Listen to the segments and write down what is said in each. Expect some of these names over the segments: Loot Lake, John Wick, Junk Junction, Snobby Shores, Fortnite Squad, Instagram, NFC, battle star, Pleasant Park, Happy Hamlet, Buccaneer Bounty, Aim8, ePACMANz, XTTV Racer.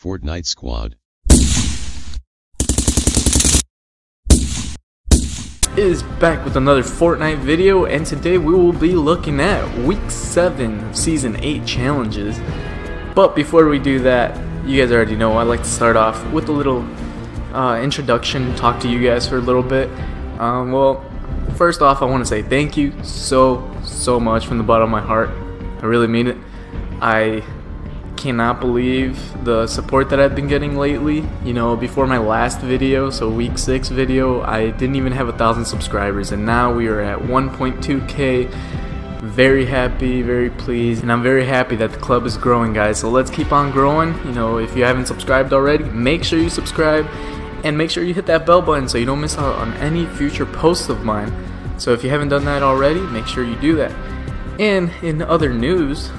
Fortnite Squad. Is back with another Fortnite video, and today we will be looking at week 7 of season 8 challenges. But before we do that, you guys already know I like to start off with a little introduction, talk to you guys for a little bit. Well, first off, I want to say thank you so much from the bottom of my heart. I really mean it. I cannot believe the support that I've been getting lately. You know, before my last video, so week 6 video, I didn't even have 1,000 subscribers, and now we are at 1.2k. Very happy, very pleased, and I'm very happy that the club is growing, guys. So let's keep on growing. You know, if you haven't subscribed already, make sure you subscribe and make sure you hit that bell button so you don't miss out on any future posts of mine. So if you haven't done that already, make sure you do that. And in other news,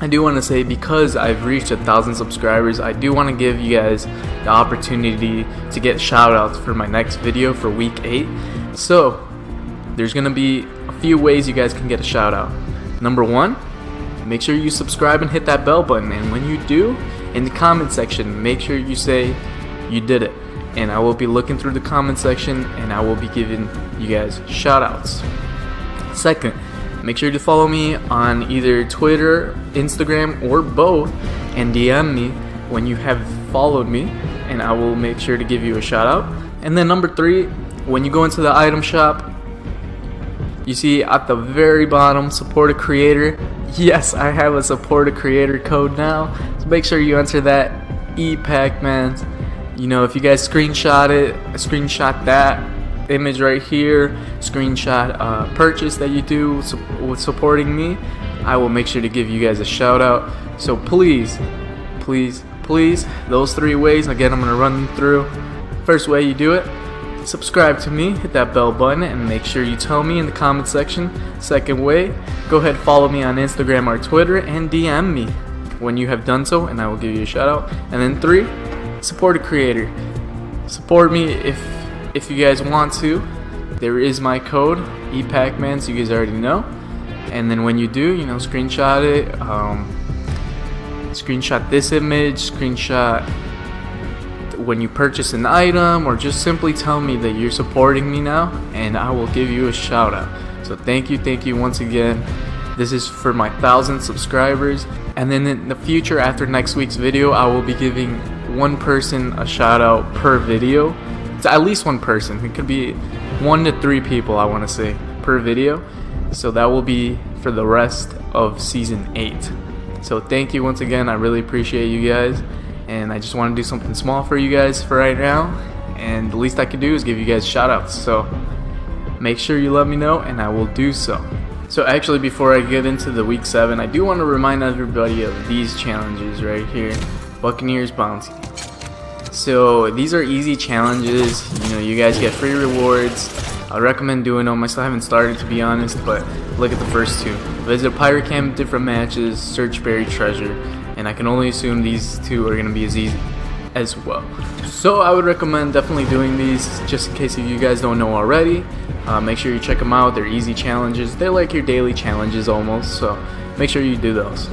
I do want to say, because I've reached 1,000 subscribers, I do want to give you guys the opportunity to get shout outs for my next video for week 8. So there's gonna be a few ways you guys can get a shout out. Number one, make sure you subscribe and hit that bell button, and when you do, in the comment section, make sure you say you did it, and I will be looking through the comment section and I will be giving you guys shout outs. Second, make sure to follow me on either Twitter, Instagram, or both, and DM me when you have followed me, and I will make sure to give you a shout out. And then number 3, when you go into the item shop, you see at the very bottom, support a creator. Yes, I have a support a creator code now, so make sure you enter that, ePACMANz. You know, if you guys screenshot it, screenshot that image right here, screenshot purchase that you do with supporting me, I will make sure to give you guys a shout out. So please, those 3 ways, again, I'm gonna run them through. First way you do it, subscribe to me, hit that bell button, and make sure you tell me in the comment section. Second way, go ahead, follow me on Instagram or Twitter and DM me when you have done so, and I will give you a shout out. And then 3, support a creator. Support me if you guys want to. There is my code, ePACMANz, so you guys already know. And then when you do, you know, screenshot it, screenshot this image, screenshot when you purchase an item, or just simply tell me that you're supporting me now, and I will give you a shout out. So thank you once again. This is for my 1,000 subscribers, and then in the future, after next week's video, I will be giving one person a shout out per video. It's at least one person. It could be 1 to 3 people, I want to say, per video. So that will be for the rest of season 8. So thank you once again. I really appreciate you guys, and I just want to do something small for you guys for right now, and the least I can do is give you guys shout outs. So make sure you let me know, and I will do so. So actually, before I get into the week 7, I do want to remind everybody of these challenges right here, Buccaneers Bounty. So these are easy challenges, you know, you guys get free rewards. I recommend doing them. I still haven't started, to be honest, but look at the first 2. Visit a pirate camp, different matches, search buried treasure, and I can only assume these 2 are going to be as easy as well. So I would recommend definitely doing these, just in case if you guys don't know already. Make sure you check them out. They're easy challenges. They're like your daily challenges almost, so make sure you do those.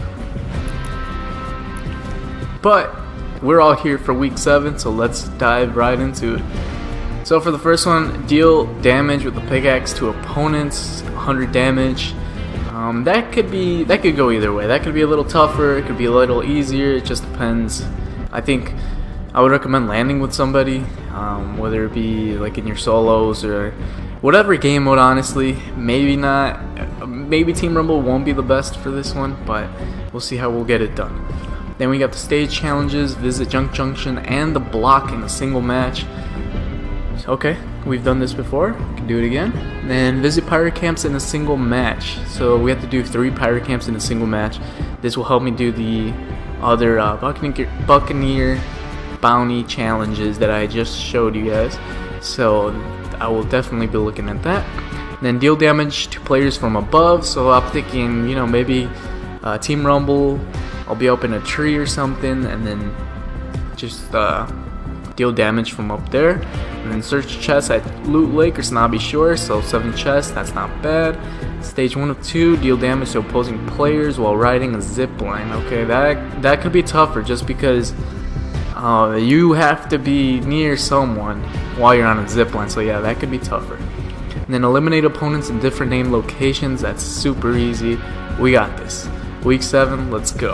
But we're all here for week 7, so let's dive right into it. So for the first one, deal damage with a pickaxe to opponents, 100 damage. That could go either way. That could be a little tougher, it could be a little easier, it just depends. I think I would recommend landing with somebody, whether it be like in your solos or whatever game mode, honestly. Maybe not, maybe Team Rumble won't be the best for this one, but we'll see how we'll get it done. Then we got the stage challenges, visit Junk Junction and the block in a single match. Okay, we've done this before, we can do it again. Then visit pirate camps in a single match. So we have to do 3 pirate camps in a single match. This will help me do the other Buccaneer Bounty challenges that I just showed you guys. So I will definitely be looking at that. Then deal damage to players from above. So I'm thinking, you know, maybe Team Rumble, I'll be up in a tree or something, and then just deal damage from up there. And then search chests at Loot Lake or Snobby Shores, so 7 chests, that's not bad. Stage 1 of 2, deal damage to opposing players while riding a zip line. Okay, that could be tougher, just because You have to be near someone while you're on a zip line, so yeah, that could be tougher. And then eliminate opponents in different named locations. That's super easy. We got this. Week 7, let's go.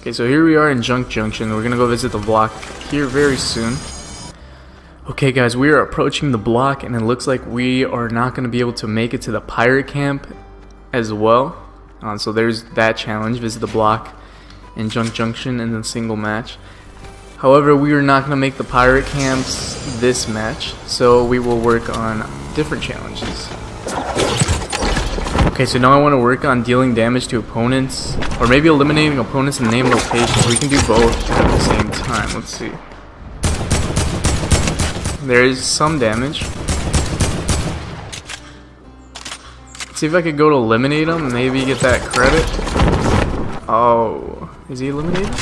Okay, so here we are in Junk Junction. We're gonna go visit the block here very soon. Okay guys, we are approaching the block and it looks like we are not gonna be able to make it to the pirate camp as well. So there's that challenge, visit the block in Junk Junction and then single match. However, we are not gonna make the pirate camps this match, so we will work on different challenges. Okay, so now I want to work on dealing damage to opponents, or maybe eliminating opponents in named locations. We can do both at the same time. Let's see. There is some damage. Let's see if I could go to eliminate him, maybe get that credit. Oh, is he eliminated?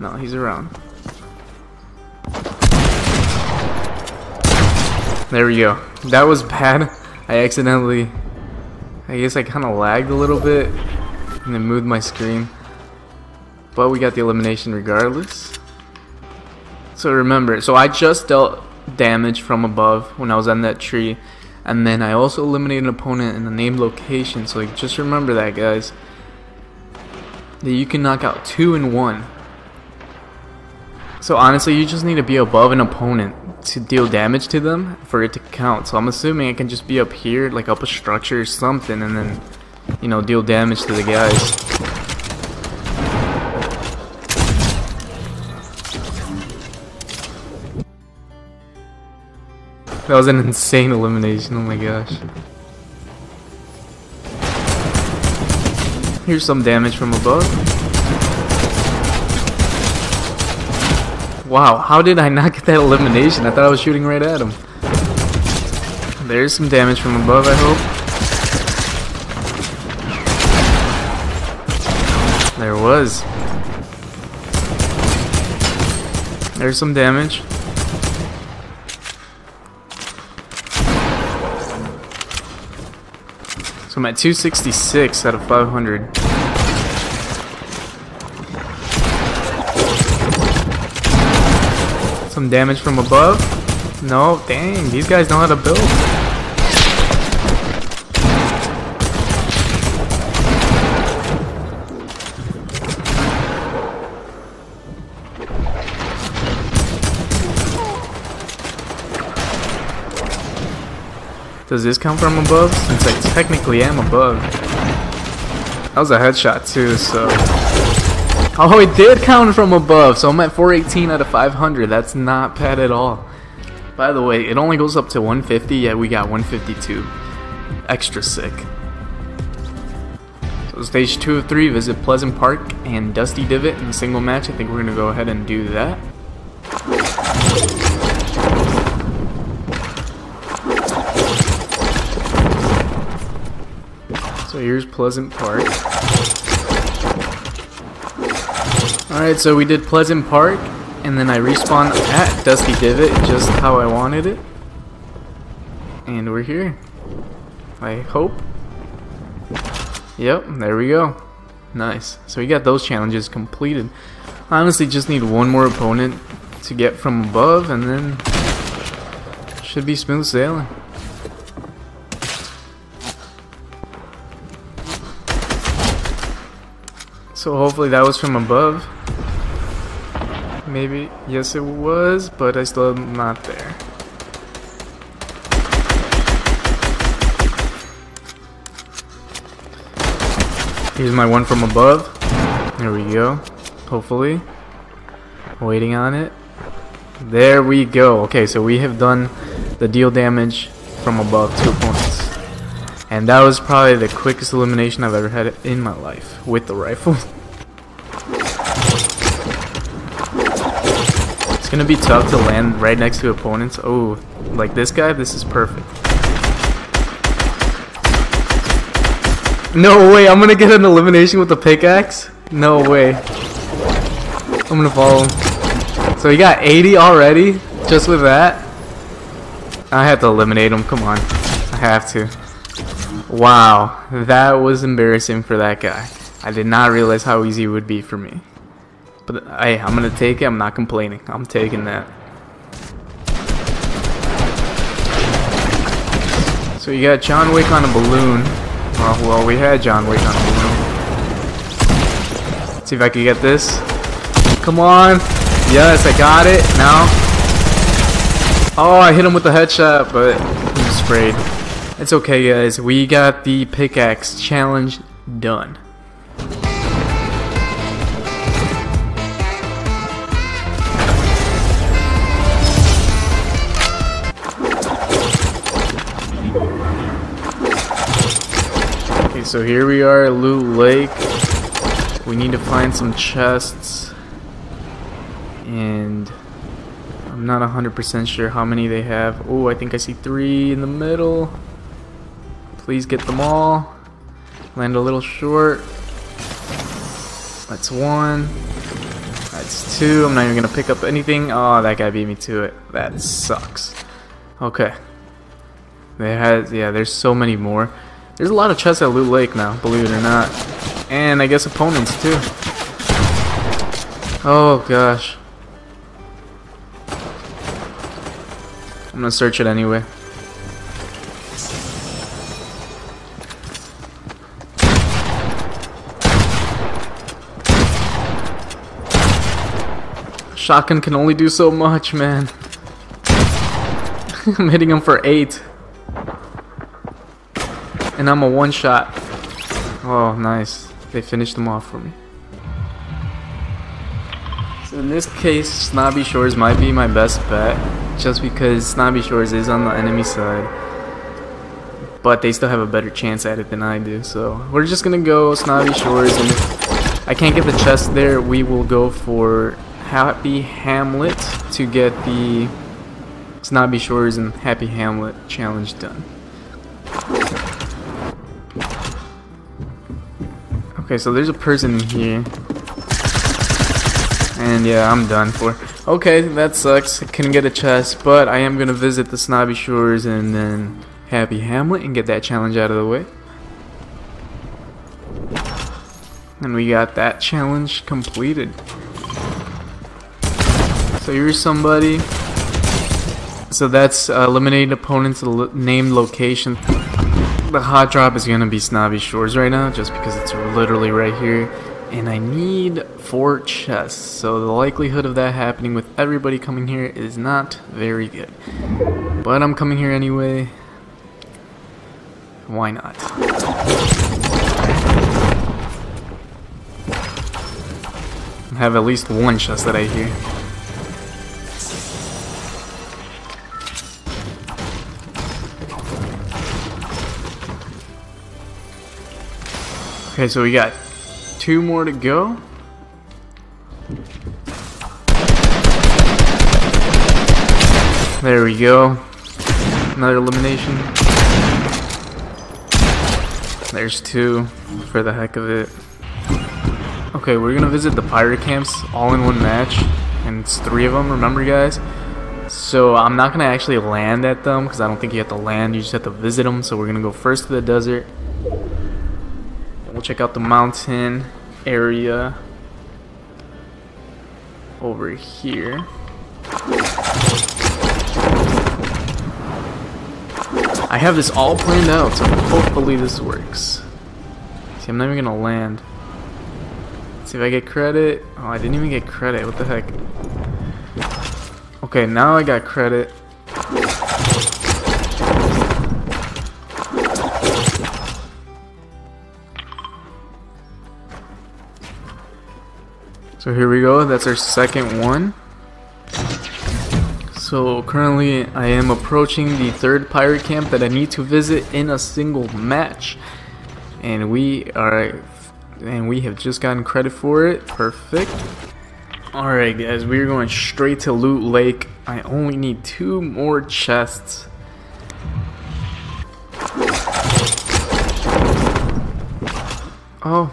No, he's around. There we go. That was bad. I guess I kind of lagged a little bit and then moved my screen, but we got the elimination regardless. So remember, so I just dealt damage from above when I was on that tree, and then I also eliminated an opponent in the named location. So like, just remember that, guys, that you can knock out 2 in 1. So honestly, you just need to be above an opponent to deal damage to them for it to count. So I'm assuming I can just be up here, like up a structure or something, and then, you know, deal damage to the guys. That was an insane elimination, oh my gosh. Here's some damage from above. Wow, how did I not get that elimination? I thought I was shooting right at him. There's some damage from above, I hope. There was. There's some damage. So I'm at 266 out of 500. Some damage from above. No, dang, these guys know how to build. Does this come from above? Since I technically am above. That was a headshot too, so... Oh, it did count from above, so I'm at 418 out of 500. That's not bad at all. By the way, it only goes up to 150, yet we got 152. Extra sick. So stage 2 of 3, visit Pleasant Park and Dusty Divot in a single match. I think we're going to go ahead and do that. So here's Pleasant Park. Alright, so we did Pleasant Park, and then I respawned at Dusty Divot just how I wanted it. And we're here. I hope. Yep, there we go. Nice. So we got those challenges completed. I honestly just need one more opponent to get from above, and then should be smooth sailing. So hopefully that was from above. Maybe, yes it was, but I still am not there. Here's my one from above. There we go. Hopefully. Waiting on it. There we go. Okay, so we have done the deal damage from above 2 points. And that was probably the quickest elimination I've ever had in my life with the rifle. It's gonna be tough to land right next to opponents. Oh, like this guy? This is perfect. No way, I'm gonna get an elimination with the pickaxe? No way. I'm gonna follow him. So he got 80 already? Just with that, I have to eliminate him. Come on, I have to. Wow, that was embarrassing for that guy. I did not realize how easy it would be for me. But hey, I'm gonna take it. I'm not complaining. I'm taking that. So you got John Wick on a balloon. Well, we had John Wick on a balloon. Let's see if I can get this. Come on. Yes, I got it. Now. Oh, I hit him with the headshot, but he was sprayed. It's okay, guys. We got the pickaxe challenge done. So here we are at Loot Lake. We need to find some chests, and I'm not 100% sure how many they have. Oh, I think I see 3 in the middle. Please get them all. Land a little short. That's 1. That's 2. I'm not even gonna pick up anything. Oh, that guy beat me to it. That sucks. Okay. There's so many more. There's a lot of chests at Loot Lake now, believe it or not. And I guess opponents too. Oh gosh. I'm gonna search it anyway. Shotgun can only do so much, man. I'm hitting him for 8. And I'm a one-shot. Oh, nice. They finished them off for me. So in this case, Snobby Shores might be my best bet, just because Snobby Shores is on the enemy side. But they still have a better chance at it than I do, so we're just gonna go Snobby Shores, and if I can't get the chest there, we will go for Happy Hamlet to get the Snobby Shores and Happy Hamlet challenge done. Okay, so there's a person in here. And yeah, I'm done for. Okay, that sucks. I couldn't get a chest, but I am gonna visit the Snobby Shores and then Happy Hamlet and get that challenge out of the way. And we got that challenge completed. So here's somebody. So that's eliminated opponents to the named location. The hot drop is gonna be Snobby Shores right now, just because it's literally right here, and I need 4 chests, so the likelihood of that happening with everybody coming here is not very good, but I'm coming here anyway. Why not? I have at least 1 chest that I hear. Okay, so we got 2 more to go. There we go. Another elimination. There's 2 for the heck of it. Okay, we're gonna visit the pirate camps all in one match, and it's 3 of them, remember guys? So I'm not gonna actually land at them, because I don't think you have to land, you just have to visit them. So we're gonna go first to the desert. We'll check out the mountain area over here. I have this all planned out, so hopefully this works. See, I'm not even gonna land. Let's see if I get credit. Oh, I didn't even get credit. What the heck? Okay, now I got credit. So here we go, that's our second one. So currently I am approaching the 3rd pirate camp that I need to visit in a single match. And we have just gotten credit for it. Perfect. Alright guys, we're going straight to Loot Lake. I only need 2 more chests. Oh.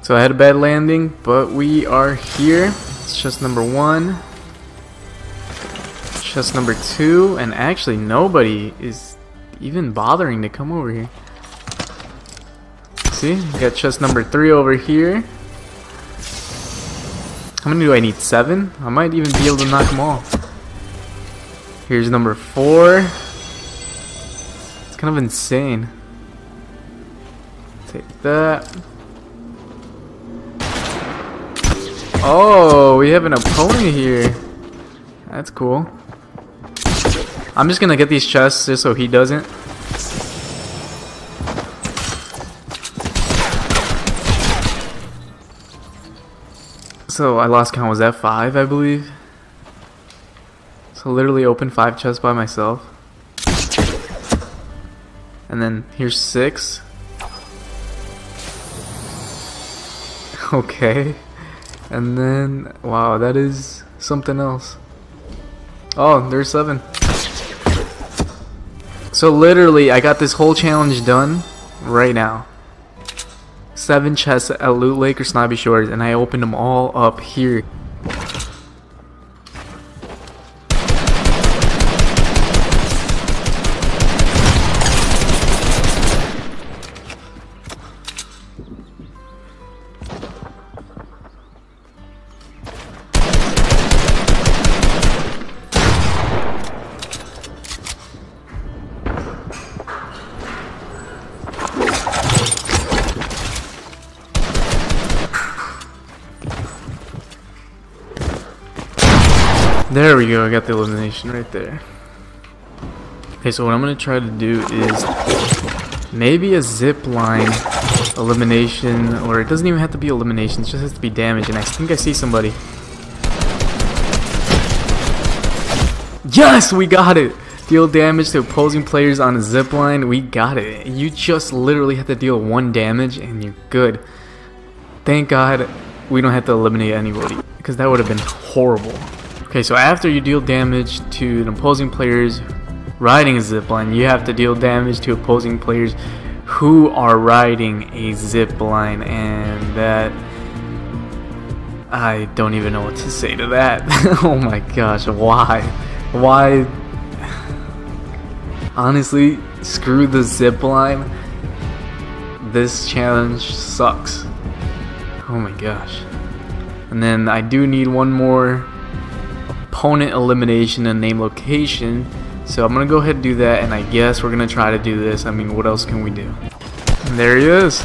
So I had a bad landing, but we are here. It's chest number 1. chest number 2, and actually nobody is even bothering to come over here. See, we got chest number 3 over here. How many do I need? 7? I might even be able to knock them all. Here's number 4. It's kind of insane. Take that. Oh, we have an opponent here. That's cool. I'm just gonna get these chests just so he doesn't. So I lost count. Was that 5, I believe? So literally opened 5 chests by myself. And then here's 6. Okay. And then, wow, that is something else. Oh, there's 7. So literally, I got this whole challenge done right now. 7 chests at Loot Lake or Snobby Shores, and I opened them all up here. There we go, I got the elimination right there. Okay, so what I'm gonna try to do is maybe a zip line elimination, or it doesn't even have to be elimination, it just has to be damage, and I think I see somebody. Yes, we got it! Deal damage to opposing players on a zip line, we got it. You just literally have to deal 1 damage and you're good. Thank God we don't have to eliminate anybody, because that would have been horrible. Okay, so after you deal damage to an opposing player's riding a zipline, you have to deal damage to opposing players who are riding a zipline, and that... I don't even know what to say to that. Oh my gosh, why? Why? Honestly, screw the zipline. This challenge sucks. Oh my gosh. And then I do need one more opponent elimination and name location, so I'm gonna go ahead and do that, and I guess we're gonna try to do this. I mean, what else can we do? And there he is.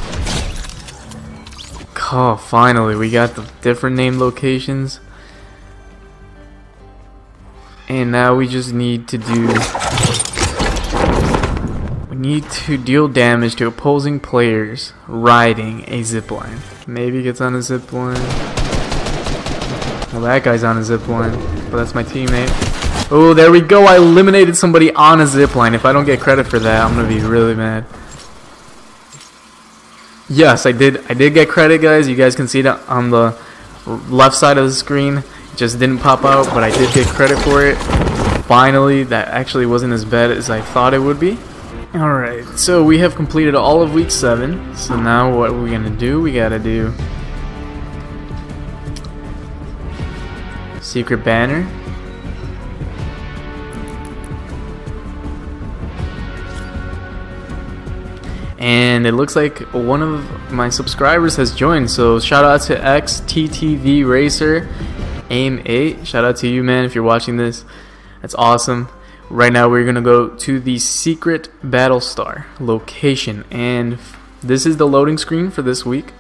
Oh, finally we got the different name locations, and now we just need to deal damage to opposing players riding a zipline. Maybe he gets on a zipline. Well, that guy's on a zipline, but that's my teammate. Oh, there we go. I eliminated somebody on a zipline. If I don't get credit for that, I'm gonna be really mad. Yes, I did get credit, guys. You guys can see that on the left side of the screen. It just didn't pop out, but I did get credit for it. Finally, that actually wasn't as bad as I thought it would be. Alright, so we have completed all of week 7. So now what are we gonna do? We gotta do secret banner. And it looks like one of my subscribers has joined, so shout out to XTTV Racer, Aim8. Shout out to you, man, if you're watching this. That's awesome. Right now we're gonna go to the secret battle star location, and this is the loading screen for this week.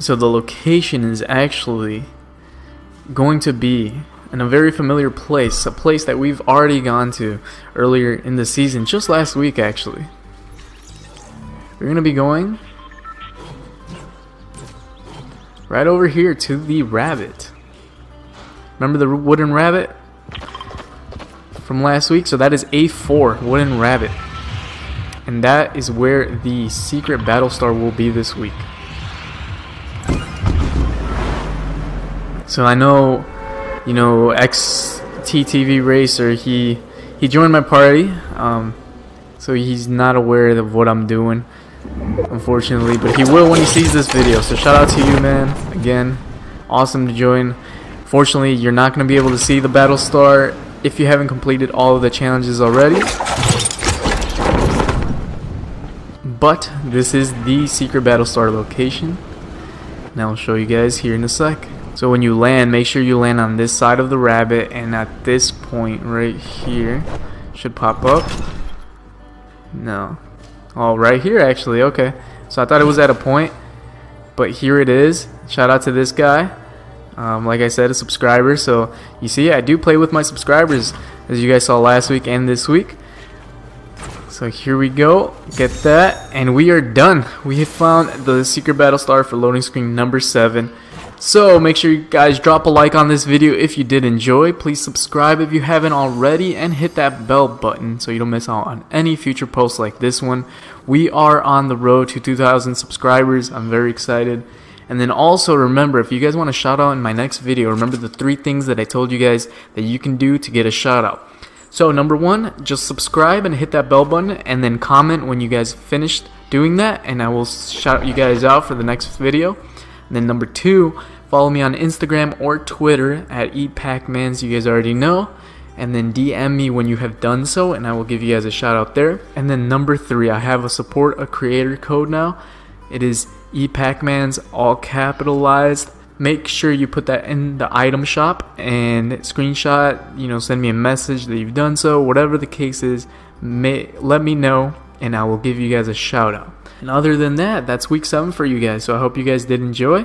So the location is actually going to be in a very familiar place, a place that we've already gone to earlier in the season, just last week actually. We're going to be going right over here to the rabbit. Remember the wooden rabbit from last week? So that is A4, wooden rabbit. And that is where the secret battle star will be this week. So I know, you know, XTTV Racer, he joined my party, so he's not aware of what I'm doing, unfortunately, but he will when he sees this video. So shout out to you, man, again, awesome to join. Fortunately, you're not going to be able to see the battle star if you haven't completed all of the challenges already. But this is the secret battle star location. Now I'll show you guys here in a sec. So when you land, make sure you land on this side of the rabbit, and at this point right here should pop up. No. Oh, right here actually. Okay. So I thought it was at a point, but here it is. Shout out to this guy. Like I said, a subscriber. So you see, I do play with my subscribers, as you guys saw last week and this week. So here we go, get that, and we are done. We have found the secret battle star for loading screen number 7. So make sure you guys drop a like on this video if you did enjoy. Please subscribe if you haven't already, and hit that bell button so you don't miss out on any future posts like this one. We are on the road to 2,000 subscribers. I'm very excited. And then also remember, if you guys want a shout out in my next video, remember the 3 things that I told you guys that you can do to get a shout out. So number 1, just subscribe and hit that bell button, and then comment when you guys finished doing that, and I will shout you guys out for the next video. And then number 2, follow me on Instagram or Twitter at ePACMANz, you guys already know. And then DM me when you have done so, and I will give you guys a shout out there. And then number 3, I have a support a creator code now. It is ePACMANz, all capitalized. Make sure you put that in the item shop and screenshot, you know, send me a message that you've done so, whatever the case is. Let me know, and I will give you guys a shout out. And other than that, that's week 7 for you guys. So I hope you guys did enjoy,